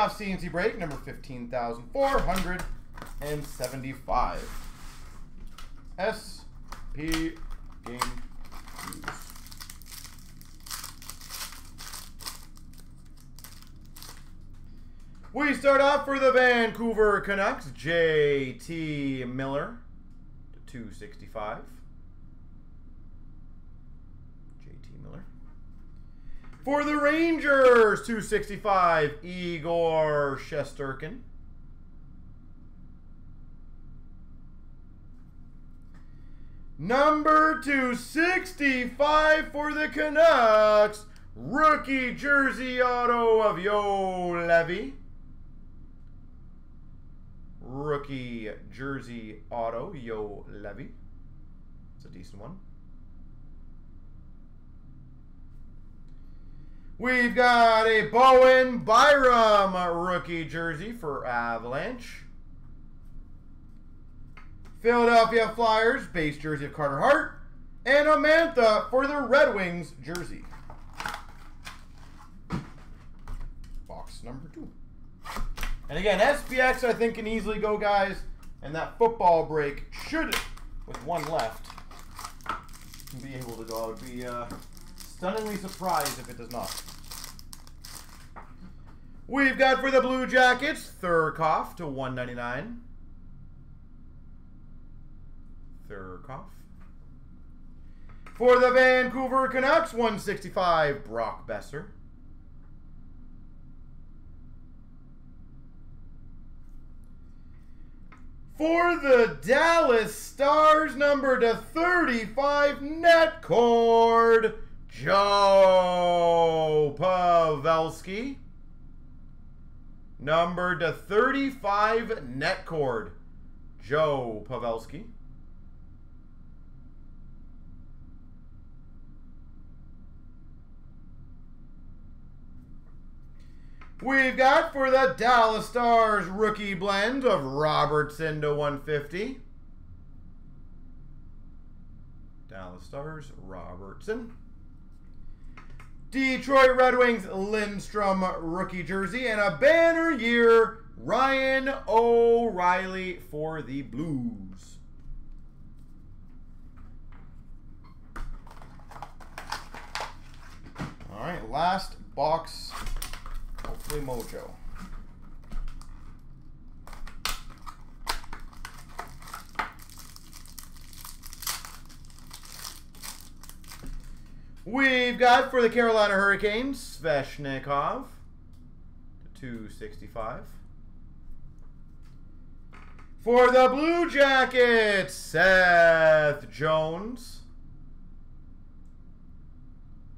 Off CNC break number 15,475. SP Game Used. We start off for the Vancouver Canucks, JT Miller to 265. JT Miller. For the Rangers, 265, Igor Shesterkin. Number 265 for the Canucks, rookie jersey auto of Yo Levy. Rookie jersey auto, Yo Levy. It's a decent one. We've got a Bowen Byram rookie jersey for Avalanche. Philadelphia Flyers base jersey of Carter Hart. And a Mantha for the Red Wings jersey. Box number 2. And again, SPX I think can easily go, guys. And that football break should, with one left, be able to go. I would be stunningly surprised if it does not. We've got for the Blue Jackets, Thurkoff to 199. Thurkoff. For the Vancouver Canucks, 165, Brock Besser. For the Dallas Stars, number to 35, netcord, Joe Pavelski. Number to 35, netcord, Joe Pavelski. We've got for the Dallas Stars rookie blend of Robertson to 150. Dallas Stars, Robertson. Detroit Red Wings Lindstrom rookie jersey and a banner year Ryan O'Reilly for the Blues. All right, last box. Hopefully mojo. We've got for the Carolina Hurricanes, Sveshnikov to 265. For the Blue Jackets, Seth Jones.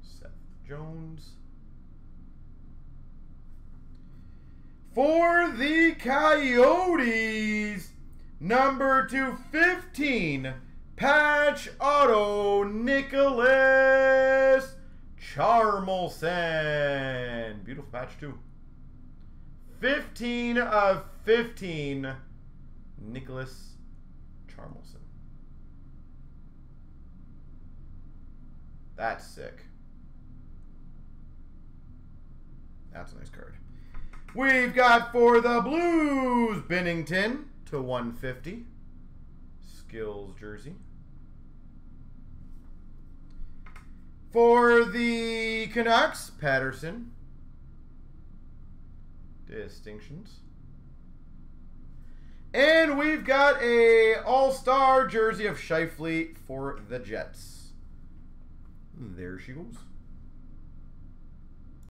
Seth Jones. For the Coyotes, number 215, patch auto, Nicholas Charmelson. Beautiful patch, too. 15 of 15, Nicholas Charmelson. That's sick. That's a nice card. We've got for the Blues, Bennington to 150. Skills jersey. For the Canucks, Patterson. Distinctions. And we've got a all-star jersey of Scheifele for the Jets. There she goes.